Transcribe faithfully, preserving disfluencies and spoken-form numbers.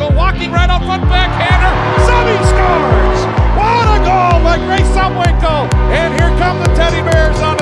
tackle, walking right out front, backhander, Subby scores! What a goal by Grace Subwinkle! And here come the Teddy Bears on